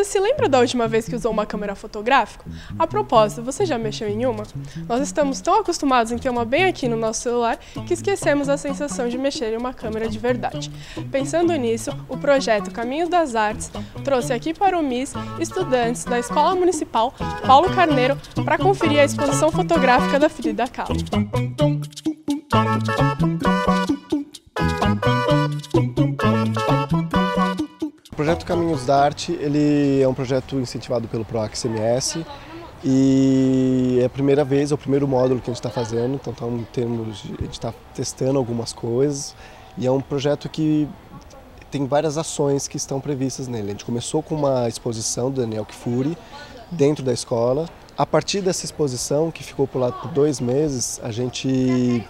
Você se lembra da última vez que usou uma câmera fotográfica? A propósito, você já mexeu em uma? Nós estamos tão acostumados em ter uma bem aqui no nosso celular que esquecemos a sensação de mexer em uma câmera de verdade. Pensando nisso, o projeto Caminhos das Artes trouxe aqui para o MIS estudantes da Escola Municipal Paulo Carneiro para conferir a exposição fotográfica da Frida Kahlo. O projeto Caminhos da Arte, ele é um projeto incentivado pelo PROAC SMS e é a primeira vez, é o primeiro módulo que a gente está fazendo, então a gente está testando algumas coisas e é um projeto que tem várias ações que estão previstas nele. A gente começou com uma exposição do Daniel Kfuri dentro da escola. A partir dessa exposição, que ficou por lá por 2 meses, a gente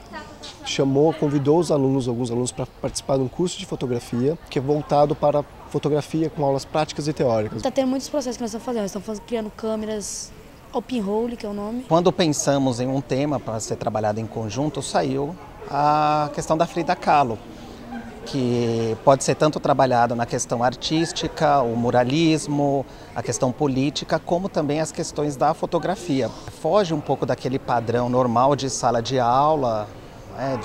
convidou os alunos, alguns alunos, para participar de um curso de fotografia que é voltado para fotografia com aulas práticas e teóricas. Está tendo muitos processos que nós estamos fazendo, nós estamos criando câmeras open roll, que é o nome. Quando pensamos em um tema para ser trabalhado em conjunto, saiu a questão da Frida Kahlo, que pode ser tanto trabalhado na questão artística, o muralismo, a questão política, como também as questões da fotografia. Foge um pouco daquele padrão normal de sala de aula, né,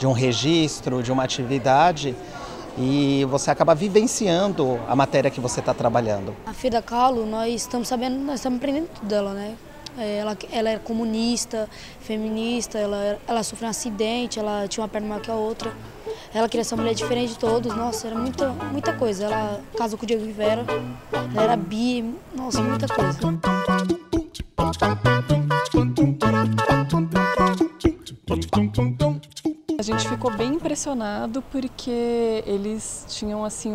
de um registro, de uma atividade, e você acaba vivenciando a matéria que você está trabalhando. A Frida Kahlo, nós estamos aprendendo tudo dela, né? Ela era comunista, feminista, ela sofreu um acidente, ela tinha uma perna maior que a outra. Ela queria ser uma mulher diferente de todos, nossa, era muita coisa. Ela casou com o Diego Rivera, ela era bi, nossa, muita coisa. A gente ficou bem impressionado porque eles tinham assim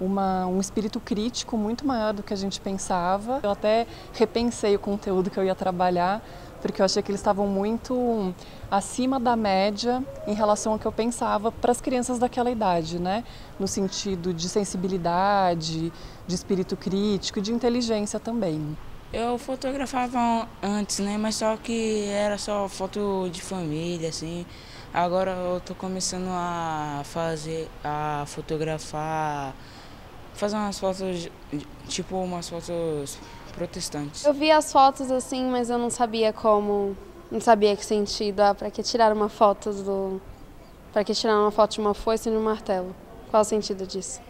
um espírito crítico muito maior do que a gente pensava. Eu até repensei o conteúdo que eu ia trabalhar, porque eu achei que eles estavam muito acima da média em relação ao que eu pensava para as crianças daquela idade, né? No sentido de sensibilidade, de espírito crítico e de inteligência também. Eu fotografava antes, né? Mas só que era só foto de família, assim. Agora eu tô começando a fotografar, fazer umas fotos, tipo umas fotos protestantes. Eu vi as fotos assim, mas eu não sabia que sentido. Ah, para que tirar uma foto de uma foice e de um martelo? Qual o sentido disso?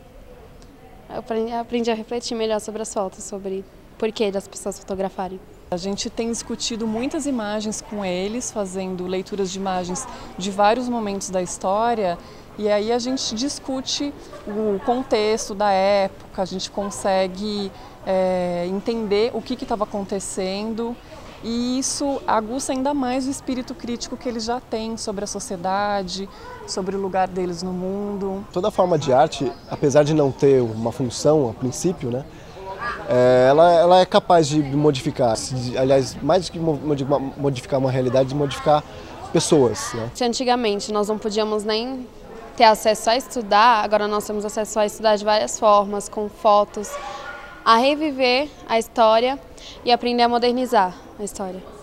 Eu aprendi a refletir melhor sobre as fotos, sobre o porquê das pessoas fotografarem. A gente tem discutido muitas imagens com eles, fazendo leituras de imagens de vários momentos da história. E aí a gente discute o contexto da época, a gente consegue entender o que estava acontecendo, e isso aguça ainda mais o espírito crítico que eles já têm sobre a sociedade, sobre o lugar deles no mundo. Toda forma de arte, apesar de não ter uma função a princípio, né, ela é capaz de modificar, aliás, mais do que modificar uma realidade, de modificar pessoas, né? Antigamente nós não podíamos nem ter acesso a estudar, agora nós temos acesso a estudar de várias formas, com fotos, a reviver a história e aprender a modernizar a história.